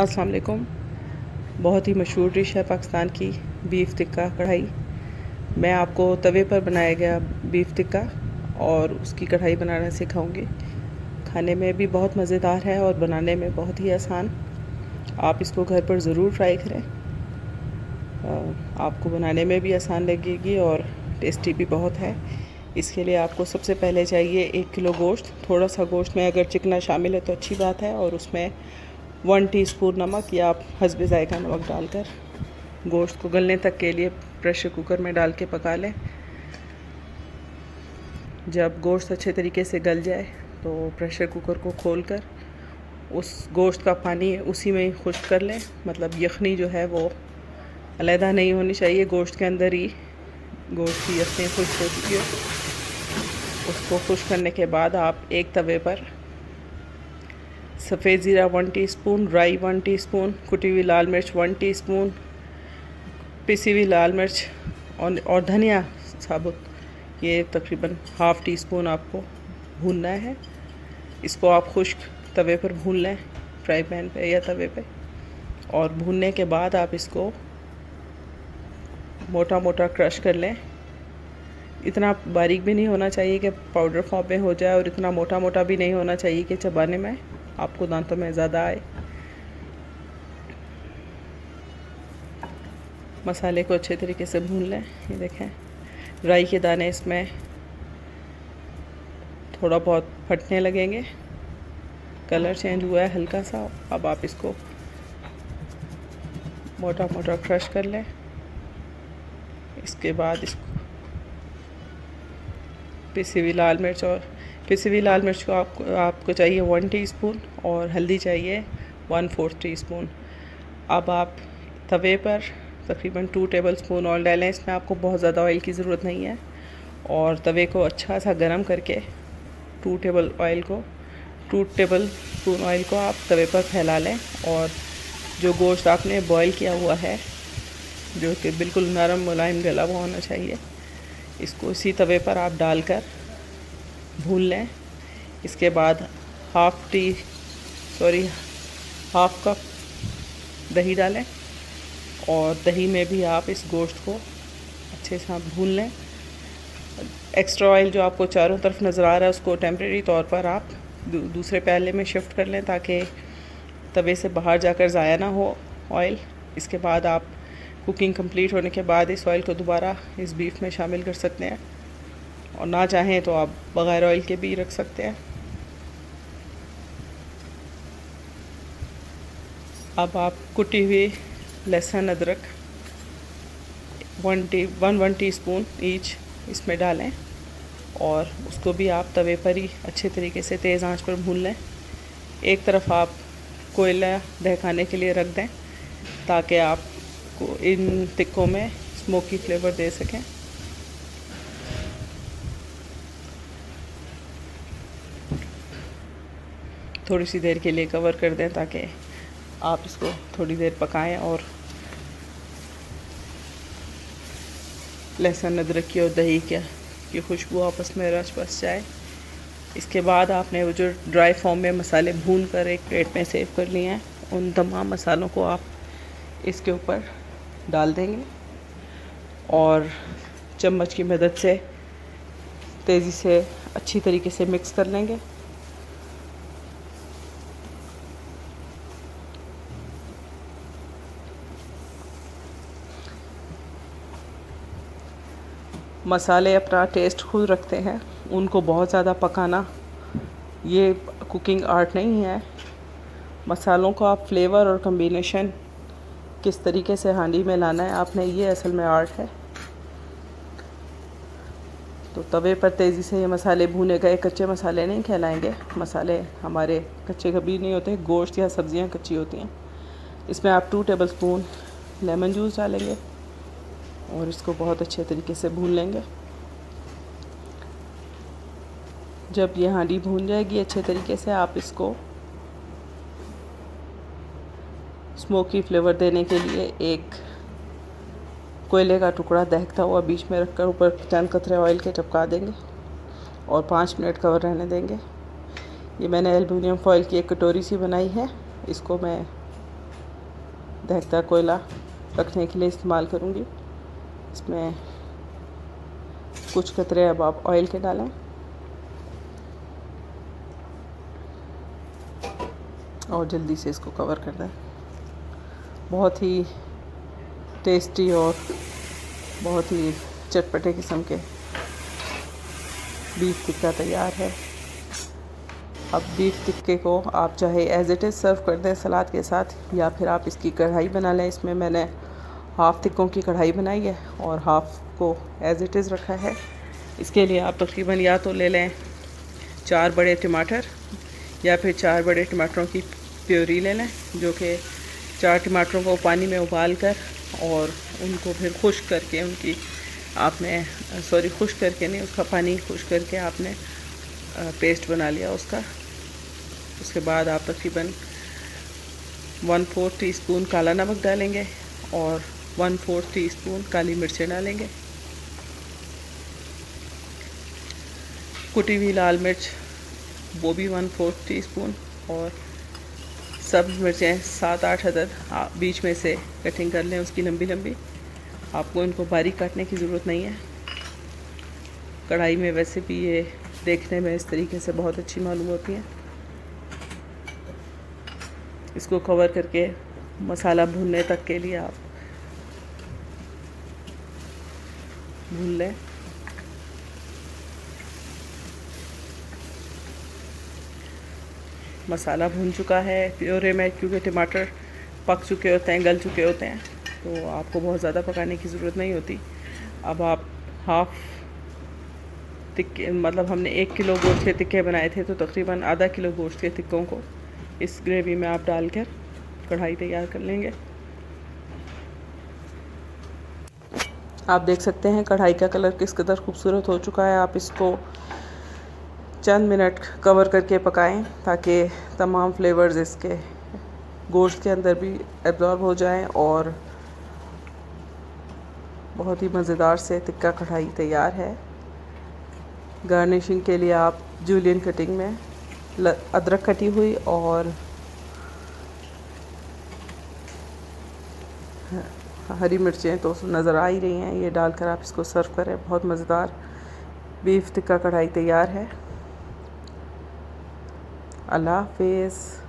अस्सलाम वालेकुम। बहुत ही मशहूर डिश है पाकिस्तान की बीफ़ टिक्का कढ़ाई। मैं आपको तवे पर बनाया गया बीफ़ टिक्का और उसकी कढ़ाई बनाना सिखाऊंगी। खाने में भी बहुत मज़ेदार है और बनाने में बहुत ही आसान। आप इसको घर पर ज़रूर ट्राई करें, आपको बनाने में भी आसान लगेगी और टेस्टी भी बहुत है। इसके लिए आपको सबसे पहले चाहिए 1 किलो गोश्त। थोड़ा सा गोश्त में अगर चिकना शामिल है तो अच्छी बात है, और उसमें 1 टीस्पून नमक या आप हस्बे जायका नमक डालकर गोश्त को गलने तक के लिए प्रेशर कुकर में डाल के पका लें। जब गोश्त अच्छे तरीके से गल जाए तो प्रेशर कुकर को खोलकर उस गोश्त का पानी उसी में खुश्क कर लें। मतलब यखनी जो है वो अलहदा नहीं होनी चाहिए, गोश्त के अंदर ही गोश्त की यखनी खुश्क हो चुकी है। उसको खुश्क करने के बाद आप एक तवे पर सफ़ेद ज़ीरा 1 टीस्पून, राई 1 टीस्पून, कुटी हुई लाल मिर्च 1 टीस्पून, पिसी हुई लाल मिर्च और धनिया साबुत, ये तकरीबन ½ टीस्पून आपको भूनना है। इसको आप खुश्क तवे पर भून लें, फ्राई पैन पे या तवे पे। और भूनने के बाद आप इसको मोटा मोटा क्रश कर लें। इतना बारीक भी नहीं होना चाहिए कि पाउडर फॉर्म में हो जाए, और इतना मोटा मोटा भी नहीं होना चाहिए कि चबाने में आपको दांतों में ज़्यादा आए। मसाले को अच्छे तरीके से भून लें। ये देखें, राई के दाने इसमें थोड़ा बहुत फटने लगेंगे, कलर चेंज हुआ है हल्का सा। अब आप इसको मोटा मोटा क्रश कर लें। इसके बाद इसको पिसी हुई लाल मिर्च को आपको चाहिए 1 टीस्पून और हल्दी चाहिए 1/4 टीस्पून। अब आप तवे पर तकरीबन 2 टेबलस्पून ऑयल डालें। इसमें आपको बहुत ज़्यादा ऑयल की ज़रूरत नहीं है, और तवे को अच्छा सा गर्म करके 2 टेबलस्पून ऑयल को आप तवे पर फैला लें। और जो गोश्त आपने बॉयल किया हुआ है, जो कि बिल्कुल नरम मुलायम गला हुआ होना चाहिए, इसको इसी तवे पर आप डालकर भून लें। इसके बाद हाफ कप दही डालें, और दही में भी आप इस गोश्त को अच्छे से भून लें। एक्स्ट्रा ऑयल जो आपको चारों तरफ नज़र आ रहा है उसको टेम्प्रेरी तौर पर आप दूसरे प्याले में शिफ्ट कर लें, ताकि तवे से बाहर जाकर ज़ाया ना हो ऑयल। इसके बाद आप कुकिंग कंप्लीट होने के बाद इस ऑयल को दोबारा इस बीफ में शामिल कर सकते हैं, और ना चाहें तो आप बग़ैर ऑयल के भी रख सकते हैं। अब आप कुटी हुई लहसुन अदरक 1 टीस्पून ईच इसमें डालें, और उसको भी आप तवे पर ही अच्छे तरीके से तेज़ आंच पर भून लें। एक तरफ आप कोयला दहकाने के लिए रख दें, ताकि आप को इन टिक्कों में स्मोकी फ्लेवर दे सकें। थोड़ी सी देर के लिए कवर कर दें, ताकि आप इसको थोड़ी देर पकाएं और लहसुन अदरक की और दही की खुशबू आपस में रच बस जाए। इसके बाद आपने वो जो ड्राई फॉर्म में मसाले भून कर एक प्लेट में सेव कर लिए हैं, उन तमाम मसालों को आप इसके ऊपर डाल देंगे, और चम्मच की मदद से तेज़ी से अच्छी तरीके से मिक्स कर लेंगे। मसाले अपना टेस्ट खुद रखते हैं, उनको बहुत ज़्यादा पकाना ये कुकिंग आर्ट नहीं है। मसालों को आप फ्लेवर और कम्बिनेशन किस तरीके से हांडी में लाना है आपने, ये असल में आर्ट है। तो तवे पर तेज़ी से ये मसाले भुने गए, कच्चे मसाले नहीं कहलाएंगे। मसाले हमारे कच्चे कभी नहीं होते, गोश्त या सब्ज़ियां कच्ची होती हैं। इसमें आप 2 टेबलस्पून लेमन जूस डालेंगे और इसको बहुत अच्छे तरीके से भून लेंगे। जब ये हांडी भून जाएगी अच्छे तरीके से, आप इसको स्मोकी फ्लेवर देने के लिए एक कोयले का टुकड़ा दहकता हुआ बीच में रखकर ऊपर चंद कतरे ऑयल के चिपका देंगे और 5 मिनट कवर रहने देंगे। ये मैंने एल्यूमिनियम फॉइल की एक कटोरी सी बनाई है, इसको मैं दहकता कोयला रखने के लिए इस्तेमाल करूँगी। इसमें कुछ कतरे अब आप ऑयल के डालें और जल्दी से इसको कवर कर दें। बहुत ही टेस्टी और बहुत ही चटपटे किस्म के बीफ टिक्का तैयार है। अब बीफ टिक्के को आप चाहे एज इट इज़ सर्व कर दें सलाद के साथ, या फिर आप इसकी कढ़ाई बना लें। इसमें मैंने हाफ़ टिक्कों की कढ़ाई बनाई है और हाफ़ को एज इट इज़ रखा है। इसके लिए आप तकरीबन या तो ले लें 4 बड़े टमाटर या फिर 4 बड़े टमाटरों की प्योरी ले लें, जो कि 4 टमाटरों को पानी में उबाल कर और उनको फिर खुश्क करके उनकी आपने खुश्क करके नहीं, उसका पानी खुश्क करके आपने पेस्ट बना लिया उसका। उसके बाद आप तकरीबन 1/4 टीस्पून काला नमक डालेंगे और 1/4 टीस्पून काली मिर्चें डालेंगे। कुटी हुई लाल मिर्च वो भी 1/4 टीस्पून और सब मिर्चें 7-8 अदद आप बीच में से कटिंग कर लें उसकी लंबी लंबी। आपको इनको बारीक काटने की ज़रूरत नहीं है। कढ़ाई में वैसे भी ये देखने में इस तरीके से बहुत अच्छी मालूम होती है। इसको कवर करके मसाला भूनने तक के लिए आप भून लें। मसाला भून चुका है। प्योरे में क्योंकि टमाटर पक चुके होते हैं, गल चुके होते हैं, तो आपको बहुत ज़्यादा पकाने की ज़रूरत नहीं होती। अब आप हाफ़ टिक्के, मतलब हमने 1 किलो गोश्त के टिक्के बनाए थे, तो तकरीबन आधा किलो गोश्त के टिक्कों को इस ग्रेवी में आप डालकर कढ़ाई तैयार कर लेंगे। आप देख सकते हैं कढ़ाई का कलर किस कदर खूबसूरत हो चुका है। आप इसको चंद मिनट कवर करके पकाएं ताकि तमाम फ्लेवर्स इसके गोश्त के अंदर भी एब्जॉर्ब हो जाएं और बहुत ही मज़ेदार से टिक्का कढ़ाई तैयार है। गार्निशिंग के लिए आप जूलियन कटिंग में अदरक कटी हुई और हरी मिर्चें तो नज़र आ ही रही हैं, ये डालकर आप इसको सर्व करें। बहुत मज़ेदार बीफ टिक्का कढ़ाई तैयार है। अल्लाह हाफ़िज़।